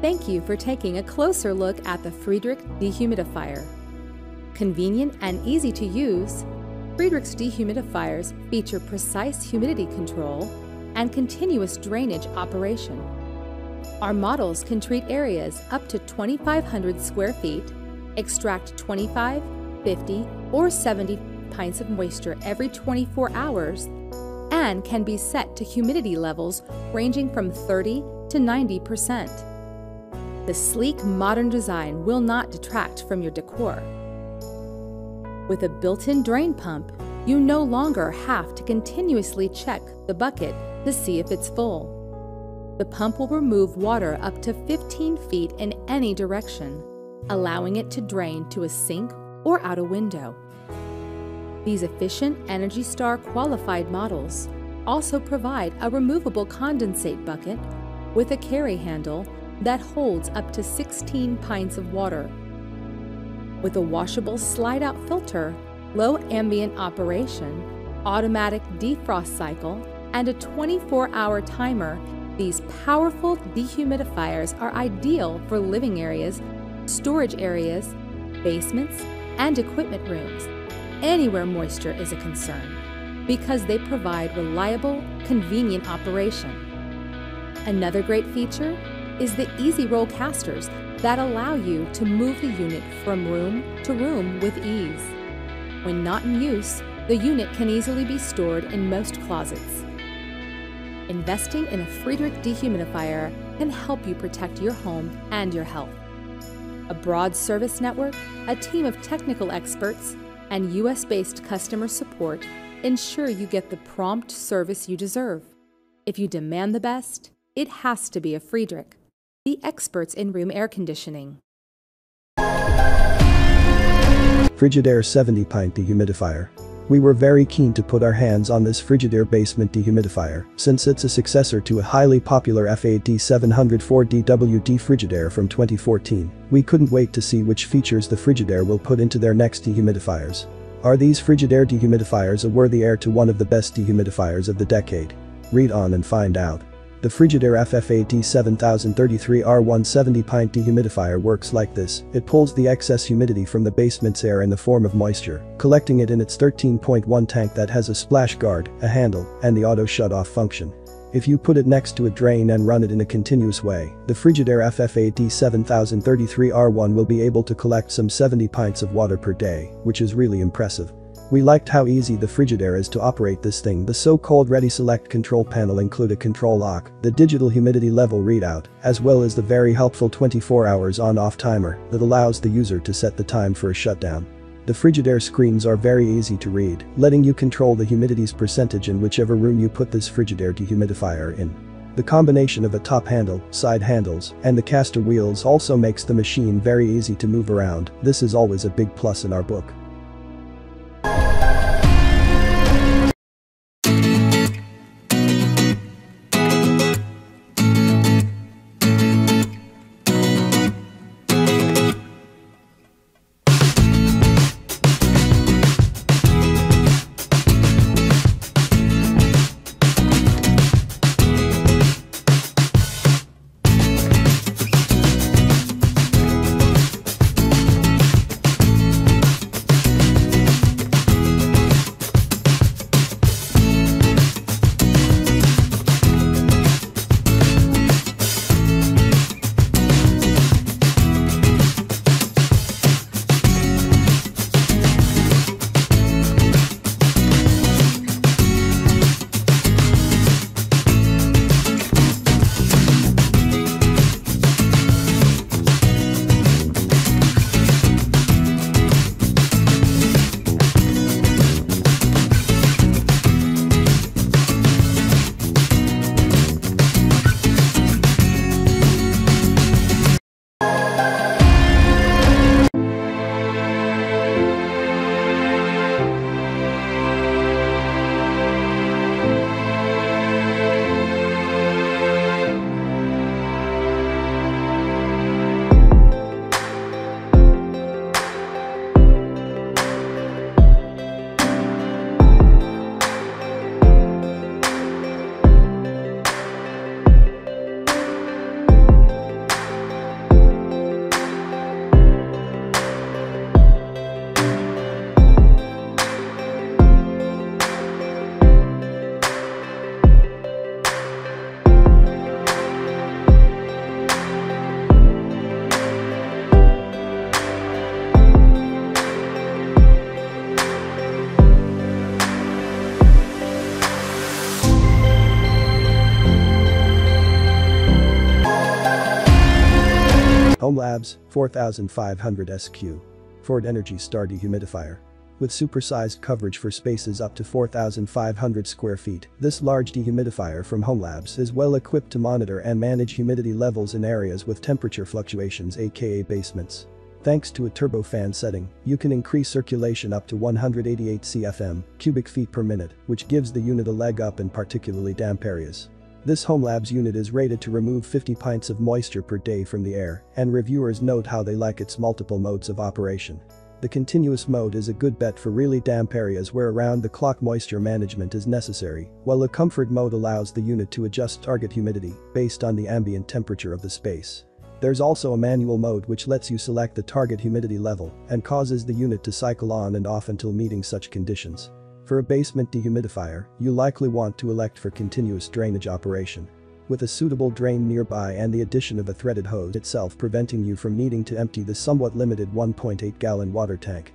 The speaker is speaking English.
Thank you for taking a closer look at the Friedrich dehumidifier. Convenient and easy to use, Friedrich's dehumidifiers feature precise humidity control and continuous drainage operation. Our models can treat areas up to 2,500 square feet, extract 25, 50, or 70 pints of moisture every 24 hours, and can be set to humidity levels ranging from 30 to 90%. The sleek, modern design will not detract from your decor. With a built-in drain pump, you no longer have to continuously check the bucket to see if it's full. The pump will remove water up to 15 feet in any direction, allowing it to drain to a sink or out a window. These efficient Energy Star qualified models also provide a removable condensate bucket with a carry handle that holds up to 16 pints of water. With a washable slide-out filter, low ambient operation, automatic defrost cycle, and a 24-hour timer, these powerful dehumidifiers are ideal for living areas, storage areas, basements, and equipment rooms, anywhere moisture is a concern, because they provide reliable, convenient operation. Another great feature is the easy roll casters that allow you to move the unit from room to room with ease. When not in use, the unit can easily be stored in most closets. Investing in a Friedrich dehumidifier can help you protect your home and your health. A broad service network, a team of technical experts, and US-based customer support ensure you get the prompt service you deserve. If you demand the best, it has to be a Friedrich, the experts in room air conditioning. Frigidaire 70-pint dehumidifier. We were very keen to put our hands on this Frigidaire basement dehumidifier, since it's a successor to a highly popular FAD704DWD Frigidaire from 2014. We couldn't wait to see which features the Frigidaire will put into their next dehumidifiers. Are these Frigidaire dehumidifiers a worthy heir to one of the best dehumidifiers of the decade? Read on and find out. The Frigidaire FFAD7033R1 70-pint dehumidifier works like this. It pulls the excess humidity from the basement's air in the form of moisture, collecting it in its 13.1 tank that has a splash guard, a handle, and the auto shut-off function. If you put it next to a drain and run it in a continuous way, the Frigidaire FFAD7033R1 will be able to collect some 70 pints of water per day, which is really impressive. We liked how easy the Frigidaire is to operate this thing. The so-called Ready Select control panel include a control lock, the digital humidity level readout, as well as the very helpful 24 hours on-off timer that allows the user to set the time for a shutdown. The Frigidaire screens are very easy to read, letting you control the humidity's percentage in whichever room you put this Frigidaire dehumidifier in. The combination of a top handle, side handles, and the caster wheels also makes the machine very easy to move around. This is always a big plus in our book. homeLabs 4500 SQ Ford Energy Star dehumidifier. With supersized coverage for spaces up to 4,500 square feet, this large dehumidifier from homeLabs is well equipped to monitor and manage humidity levels in areas with temperature fluctuations, aka basements. Thanks to a turbofan setting, you can increase circulation up to 188 CFM cubic feet per minute, which gives the unit a leg up in particularly damp areas. This homeLabs unit is rated to remove 50 pints of moisture per day from the air, and reviewers note how they like its multiple modes of operation. The continuous mode is a good bet for really damp areas where around-the-clock moisture management is necessary, while the comfort mode allows the unit to adjust target humidity based on the ambient temperature of the space. There's also a manual mode which lets you select the target humidity level and causes the unit to cycle on and off until meeting such conditions. For a basement dehumidifier, you likely want to elect for continuous drainage operation. With a suitable drain nearby and the addition of a threaded hose itself preventing you from needing to empty the somewhat limited 1.8-gallon water tank,